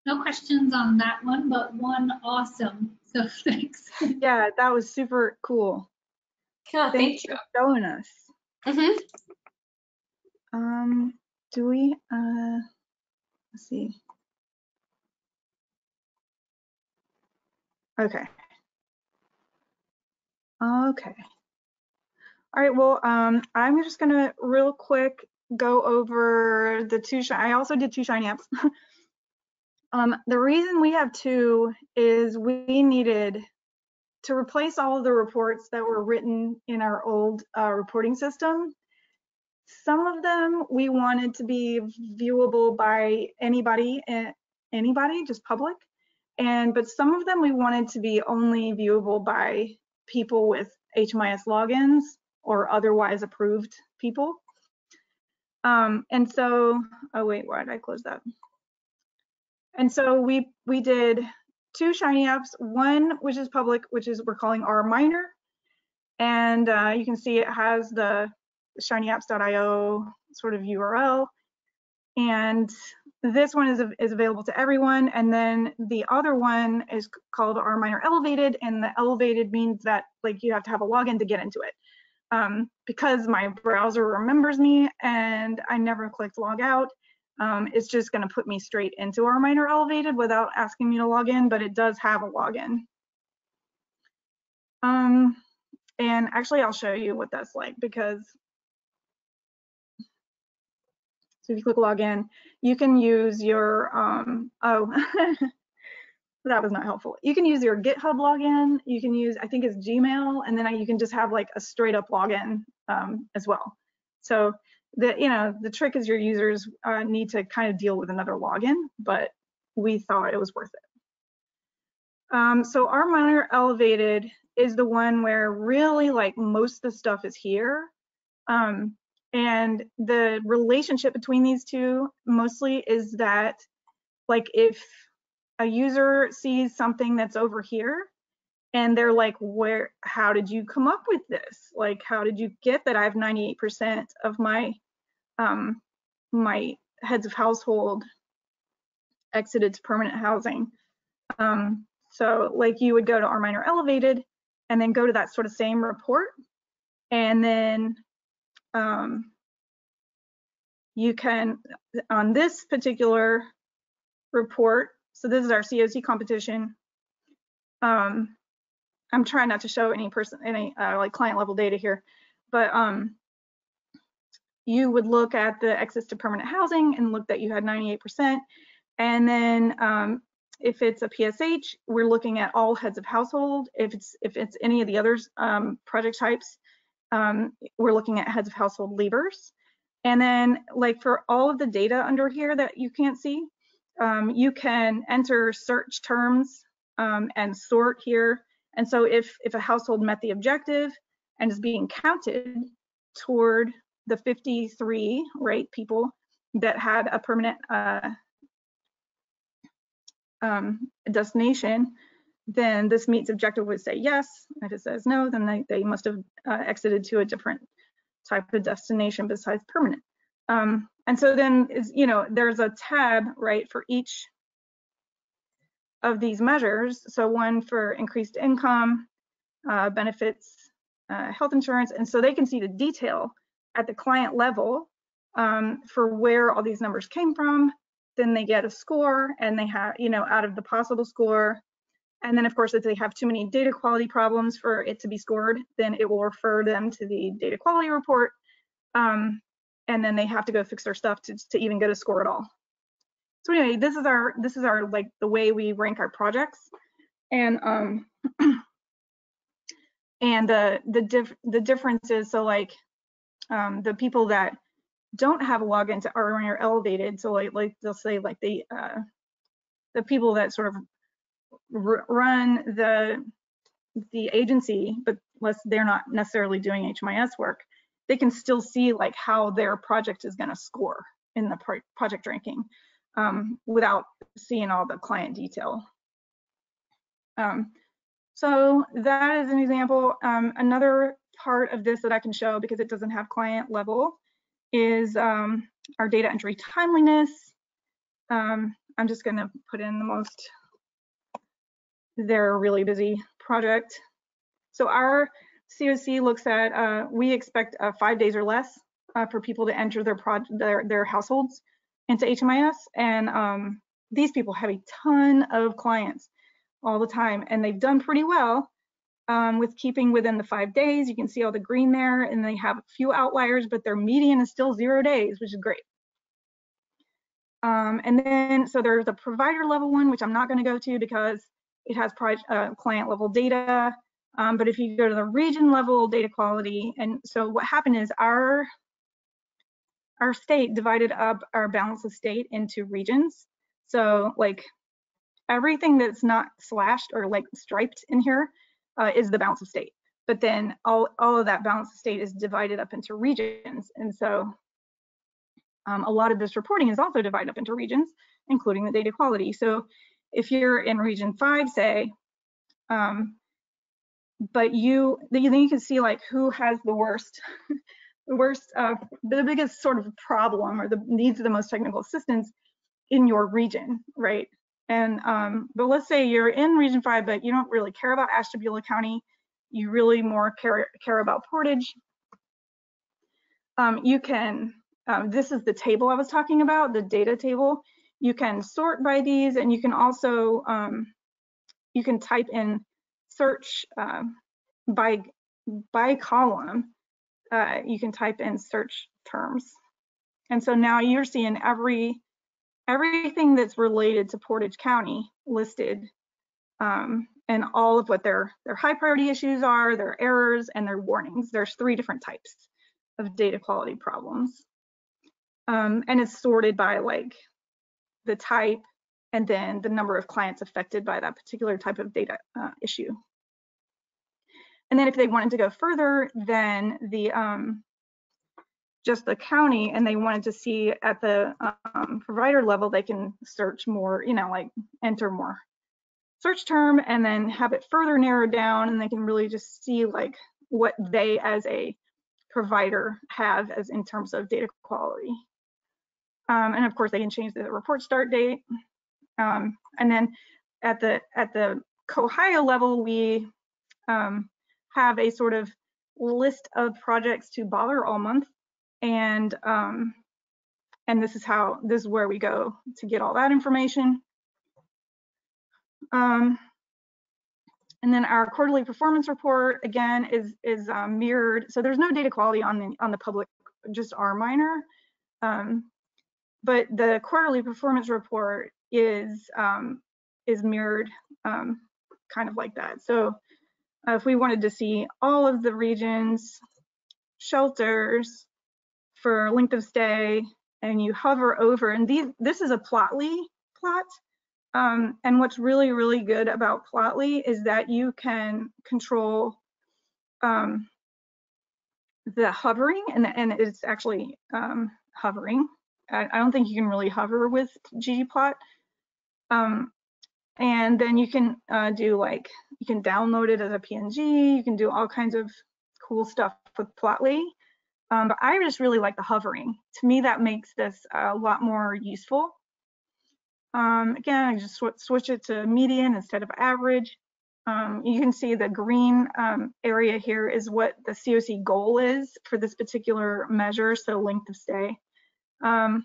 No questions on that one, but one awesome. So thanks. Yeah, that was super cool. Yeah, thank you for showing us. Mm-hmm. Um, do we? Uh, Let's see. Okay. Okay. All right, well, um, I'm just gonna real quick go over the two, I also did two Shiny apps. um, the reason we have two is we needed to replace all of the reports that were written in our old uh, reporting system. Some of them we wanted to be viewable by anybody, anybody, just public. And, but some of them we wanted to be only viewable by people with H M I S logins or otherwise approved people. Um, and so, oh wait, why did I close that? And so we, we did two Shiny apps, one which is public, which is we're calling R Minor. And uh, you can see it has the shiny apps dot i o sort of U R L. And this one is, is available to everyone. And then the other one is called R Minor Elevated. And the elevated means that like you have to have a login to get into it. Um, because my browser remembers me and I never clicked log out, um, it's just going to put me straight into R Minor Elevated without asking me to log in, but it does have a login. Um, and actually, I'll show you what that's like because so if you click login, you can use your um, oh. That was not helpful. You can use your GitHub login, you can use, I think it's Gmail, and then you can just have like a straight up login um, as well. So the, you know, the trick is your users uh, need to kind of deal with another login, but we thought it was worth it. Um, so R Minor Elevated is the one where really like most of the stuff is here. Um, and the relationship between these two mostly is that like if a user sees something that's over here and they're like, where, how did you come up with this? Like, how did you get that I have ninety-eight percent of my, um, my heads of household exited to permanent housing? Um, so like you would go to R Minor Elevated and then go to that sort of same report. And then um, you can, on this particular report, so this is our C O C competition. Um, I'm trying not to show any person, any uh, like client level data here, but um, you would look at the access to permanent housing and look that you had ninety-eight percent. And then um, if it's a P S H, we're looking at all heads of household. If it's if it's any of the other um, project types, um, we're looking at heads of household leavers. And then like for all of the data under here that you can't see, Um, you can enter search terms um, and sort here. And so if, if a household met the objective and is being counted toward the fifty-three, right, people that had a permanent uh, um, destination, then this meets objective would say yes. If it says no, then they, they must have uh, exited to a different type of destination besides permanent. Um, and so then, is, you know, there's a tab, right, for each of these measures. So one for increased income, uh, benefits, uh, health insurance, and so they can see the detail at the client level um, for where all these numbers came from. Then they get a score, and they have, you know, out of the possible score. And then, of course, if they have too many data quality problems for it to be scored, then it will refer them to the data quality report. Um, and then they have to go fix their stuff to, to even get a score at all. So anyway, this is our, this is our, like the way we rank our projects. And um, and the, the, diff, the difference is, so like um, the people that don't have a login to R Minor Elevated, so like, like they'll say like the, uh, the people that sort of run the, the agency, but unless they're not necessarily doing H M I S work, they can still see like how their project is going to score in the pro project ranking um, without seeing all the client detail. Um, so that is an example. Um, another part of this that I can show because it doesn't have client level is um, our data entry timeliness. Um, I'm just going to put in the most, they're really busy project. So our C O C looks at, uh, we expect uh, five days or less uh, for people to enter their, their, their households. into H M I S, and um, these people have a ton of clients all the time, and they've done pretty well um, with keeping within the five days. You can see all the green there, and they have a few outliers, but their median is still zero days, which is great. Um, and then, so there's a provider level one, which I'm not going to go to because it has uh, client level data. Um, but if you go to the region level data quality, and so what happened is our our state divided up our balance of state into regions. So like everything that's not slashed or like striped in here uh, is the balance of state. But then all, all of that balance of state is divided up into regions. And so um, a lot of this reporting is also divided up into regions, including the data quality. So if you're in region five, say, um, but you, then you can see like who has the worst, the worst, uh, the biggest sort of problem or the needs of the most technical assistance in your region, right? And, um, but let's say you're in region five, but you don't really care about Ashtabula County. You really more care, care about Portage. Um, you can, um, this is the table I was talking about, the data table. You can sort by these, and you can also, um, you can type in search uh, by, by column. Uh, you can type in search terms. And so now you're seeing every, everything that's related to Portage County listed, um, and all of what their, their high priority issues are, their errors, and their warnings. There's three different types of data quality problems. Um, and it's sorted by like the type and then the number of clients affected by that particular type of data uh, issue. And then if they wanted to go further than the um, just the county, and they wanted to see at the um, provider level, they can search more, you know, like enter more search term and then have it further narrowed down, and they can really just see like what they as a provider have as in terms of data quality. Um, and of course they can change the report start date. Um, and then at the at the C O H I O level, we um, have a sort of list of projects to bother all month, and um, and this is how this is where we go to get all that information. Um, and then our quarterly performance report again is is uh, mirrored. So there's no data quality on the on the public, just R minor, um, but the quarterly performance report is um, is mirrored um, kind of like that. So uh, if we wanted to see all of the regions, shelters, for length of stay, and you hover over, and these, this is a Plotly plot. Um, and what's really, really good about Plotly is that you can control um, the hovering, and, and it's actually um, hovering. I, I don't think you can really hover with ggplot. Um, and then you can uh, do like, you can download it as a P N G, you can do all kinds of cool stuff with Plotly. Um, but I just really like the hovering. To me, that makes this a lot more useful. Um, again, I just sw switch it to median instead of average. Um, you can see the green um, area here is what the C O C goal is for this particular measure, so length of stay. Um,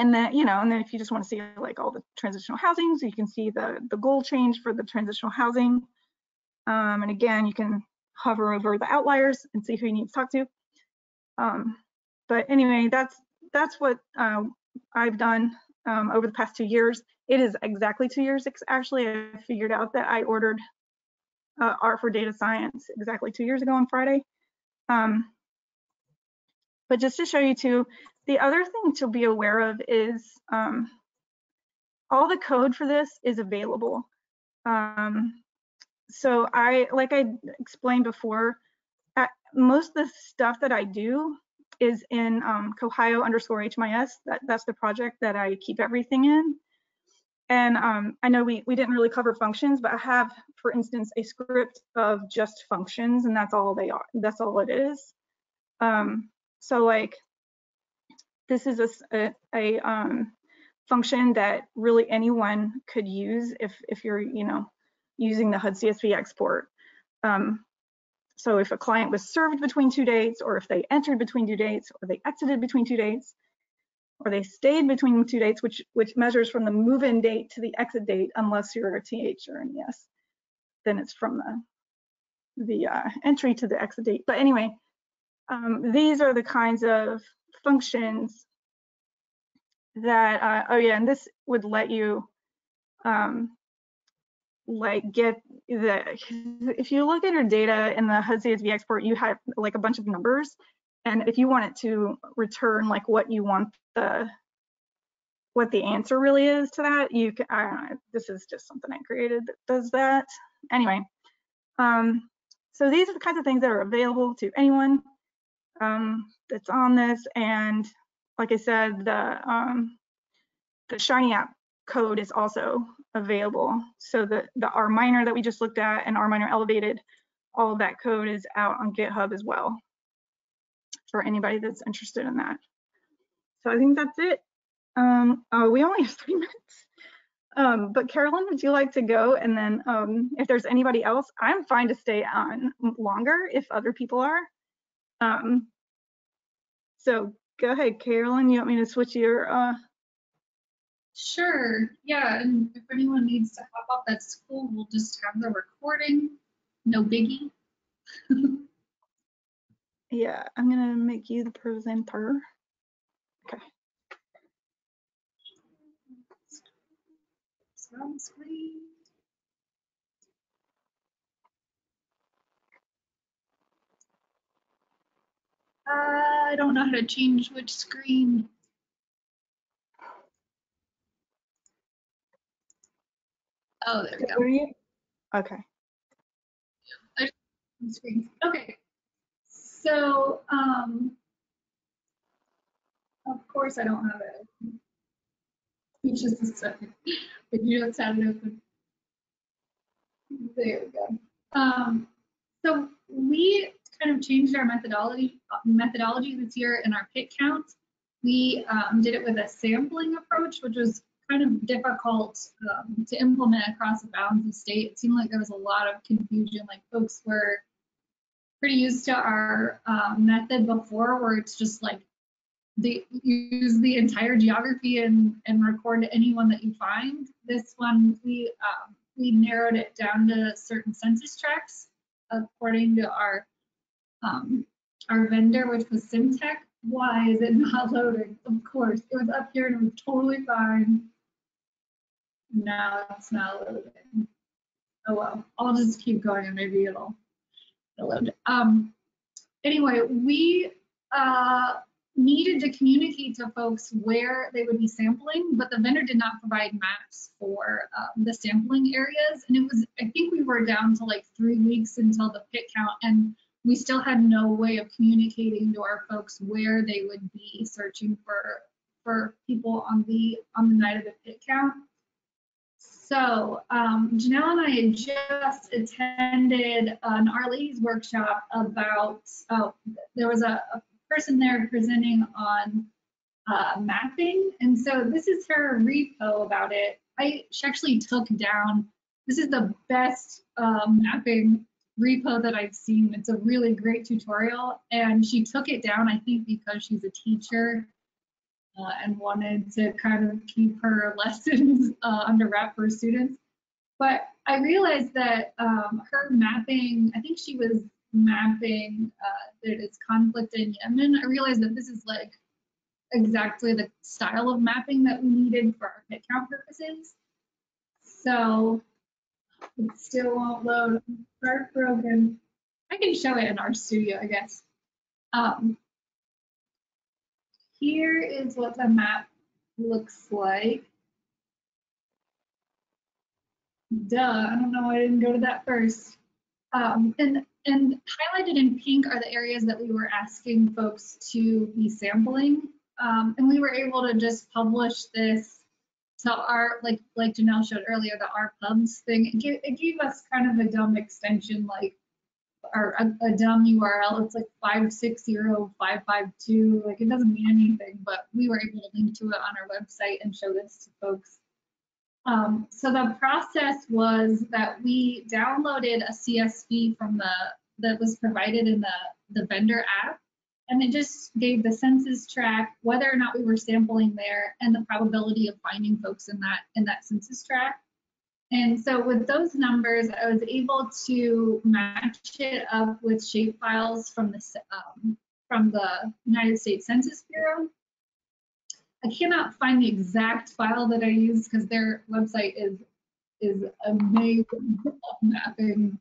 and then, you know, and then if you just want to see like all the transitional housing, so you can see the, the goal change for the transitional housing. Um, and again, you can hover over the outliers and see who you need to talk to. Um, but anyway, that's that's what uh, I've done um, over the past two years. It is exactly two years. Actually, I figured out that I ordered uh, R for Data Science exactly two years ago on Friday. Um, but just to show you too, the other thing to be aware of is um, all the code for this is available. Um, So I, like I explained before, at most of the stuff that I do is in um, C O H I O underscore H M I S. That, that's the project that I keep everything in. And um, I know we, we didn't really cover functions, but I have, for instance, a script of just functions, and that's all they are. That's all it is. Um, so like, this is a, a, a um, function that really anyone could use if, if you're, you know, using the H U D C S V export. Um, so if a client was served between two dates, or if they entered between two dates, or they exited between two dates, or they stayed between two dates, which, which measures from the move-in date to the exit date, unless you're a T H or an E S. Then it's from the, the uh, entry to the exit date. But anyway, um, these are the kinds of functions that, uh, oh yeah, and this would let you um, like get the, if you look at your data in the H U D C S V export, you have like a bunch of numbers. And if you want it to return like what you want the, what the answer really is to that, you can, I don't know, this is just something I created that does that. Anyway, um, so these are the kinds of things that are available to anyone um, that's on this. And like I said, the, um, the Shiny app code is also available. So the, the Rminr that we just looked at and Rminr elevated, all of that code is out on GitHub as well, for anybody that's interested in that. So I think that's it. Um, oh, we only have three minutes. Um, but Carolyn, would you like to go? And then um, if there's anybody else, I'm fine to stay on longer if other people are. Um, so go ahead, Carolyn, you want me to switch your? Uh... Sure, yeah, and if anyone needs to hop off, that's cool. We'll just have the recording, no biggie. Yeah, I'm gonna make you the presenter. Okay. Sounds great. I don't know how to change which screen. Oh, there we go. Are you? Okay. I screen. Okay. So, um, of course, I don't have it. It's just a second. But you just had it open. There we go. Um, so we kind of changed our methodology methodology this year in our pit count. We um, did it with a sampling approach, which was kind of difficult um, to implement across the bounds of state. It seemed like there was a lot of confusion. Like folks were pretty used to our uh, method before, where it's just like they use the entire geography and and record anyone that you find. This one we um, we narrowed it down to certain census tracts according to our um, our vendor, which was Simtech. Why is it not loading? Of course, it was up here and it was totally fine. Now it's not loading. Oh well, I'll just keep going and maybe it'll. Um, anyway, we uh, needed to communicate to folks where they would be sampling, but the vendor did not provide maps for um, the sampling areas. And it was, I think we were down to like three weeks until the pit count, and we still had no way of communicating to our folks where they would be searching for for people on the on the night of the pit count. So um, Janelle and I had just attended an R-Ladies workshop about, oh, there was a, a person there presenting on uh, mapping. And so this is her repo about it. I, she actually took down, this is the best um, mapping repo that I've seen. It's a really great tutorial. And she took it down, I think, because she's a teacher. Uh, and wanted to kind of keep her lessons uh, under wrap for students. But I realized that um, her mapping, I think she was mapping uh, that it's conflict in Yemen. I realized that this is like exactly the style of mapping that we needed for our pit count purposes. So it still won't load, heartbroken. I can show it in our studio, I guess. Um, Here is what the map looks like. Duh, I don't know, I didn't go to that first. Um, and, and highlighted in pink are the areas that we were asking folks to be sampling. Um, and we were able to just publish this to our, like like Janelle showed earlier, the RPubs thing. It gave, it gave us kind of a dumb extension, like or a, a dumb U R L. It's like five six zero five five two, like it doesn't mean anything, but we were able to link to it on our website and show this to folks. Um, so the process was that we downloaded a C S V from the that was provided in the the vendor app, And it just gave the census tract, whether or not we were sampling there, and the probability of finding folks in that in that census tract. And so with those numbers, I was able to match it up with shapefiles from the um, from the United States Census Bureau. I cannot find the exact file that I used because their website is is amazing mapping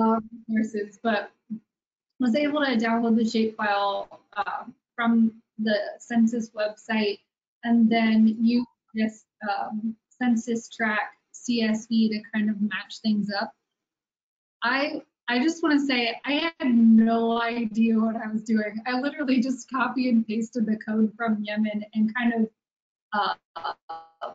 um, resources, but was able to download the shapefile uh, from the census website and then use this um, census tract C S V to kind of match things up. I I just want to say I had no idea what I was doing. I literally just copy and pasted the code from Yemen and kind of uh,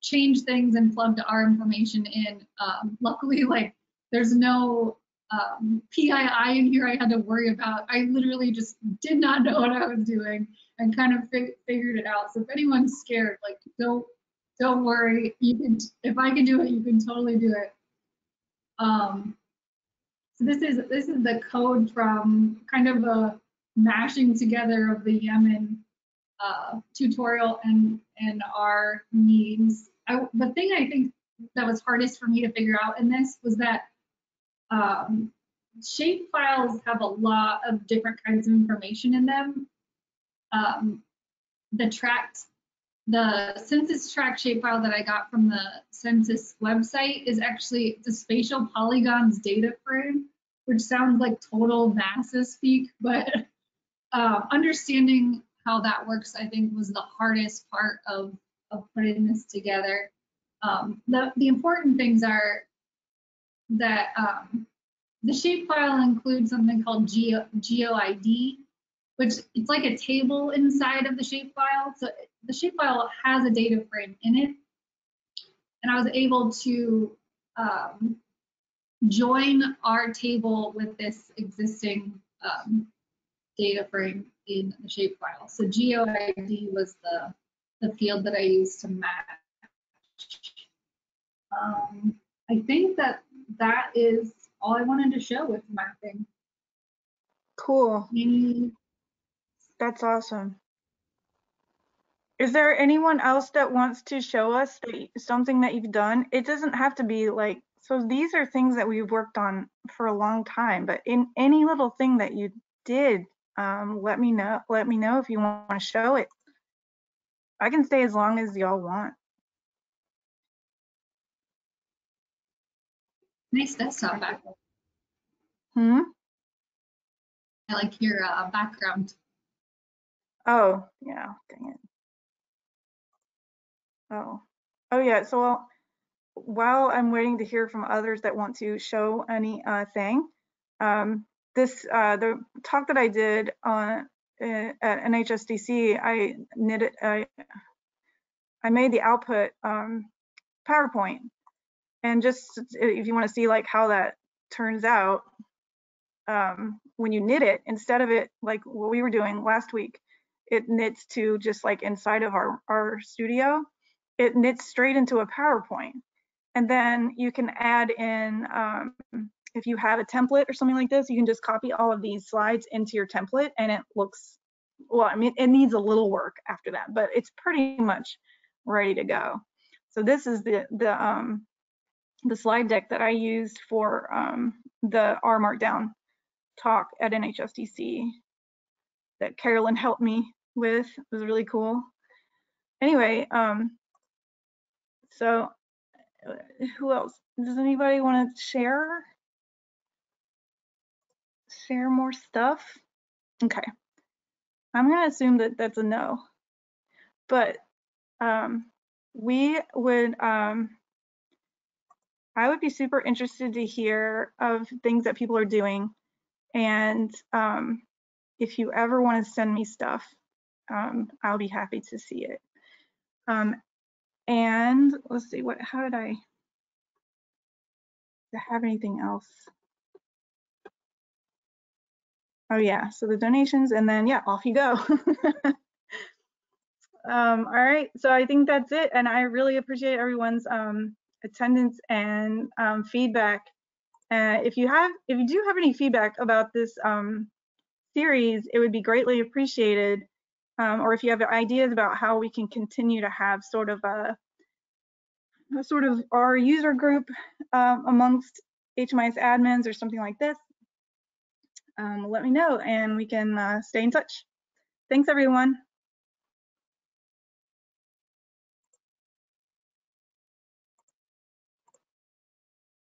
changed things and plugged our information in. Um, luckily, like there's no um, P I I in here I had to worry about. I literally just did not know what I was doing and kind of fig figured it out. So if anyone's scared, like don't don't worry. You can if I can do it, you can totally do it. Um, So this is this is the code from kind of a mashing together of the Yemen uh, tutorial and and our needs. I, the thing I think that was hardest for me to figure out in this was that um, shape files have a lot of different kinds of information in them. Um, the tract, the census tract shapefile that I got from the census website is actually the spatial polygons data frame, which sounds like total NASA speak, but uh, understanding how that works, I think, was the hardest part of, of putting this together. Um, the, the important things are that um, the shapefile includes something called G O I D, which it's like a table inside of the shapefile. So the shapefile has a data frame in it. And I was able to um, join our table with this existing um, data frame in the shapefile. So G O I D was the, the field that I used to match. Um, I think that that is all I wanted to show with mapping. Cool. Maybe that's awesome. Is there anyone else that wants to show us something that you've done? It doesn't have to be like, so these are things that we've worked on for a long time, but in any little thing that you did, um, let me know, let me know if you want to show it. I can stay as long as y'all want. Nice desktop background. Hmm? I like your uh, background. Oh, yeah, dang it. Oh, oh yeah, so I'll, while I'm waiting to hear from others that want to show any uh, thing, um, this, uh, the talk that I did on, uh, at N H S D C, I knitted, I, I made the output um, PowerPoint. And just if you want to see like how that turns out, um, when you knit it, instead of it like what we were doing last week, it knits to just like inside of our, our studio, it knits straight into a PowerPoint. And then you can add in, um, if you have a template or something like this, you can just copy all of these slides into your template and it looks, well, I mean, it needs a little work after that, but it's pretty much ready to go. So this is the, the, um, the slide deck that I used for um, the R Markdown talk at N H S D C that Carolyn helped me with. It was really cool. Anyway, um, so who else? Does anybody want to share? Share more stuff? Okay. I'm going to assume that that's a no. But um, we would, um, I would be super interested to hear of things that people are doing. And um, if you ever want to send me stuff, um, I'll be happy to see it. Um, and let's see, what, how did I, did I have anything else? Oh yeah, so the donations and then yeah, off you go. um, all right, so I think that's it. And I really appreciate everyone's um, attendance and um, feedback. Uh, if you have, if you do have any feedback about this, um, series, it would be greatly appreciated, um, or if you have ideas about how we can continue to have sort of a, a sort of our user group uh, amongst H M I S admins or something like this, um, let me know and we can uh, stay in touch. Thanks, everyone.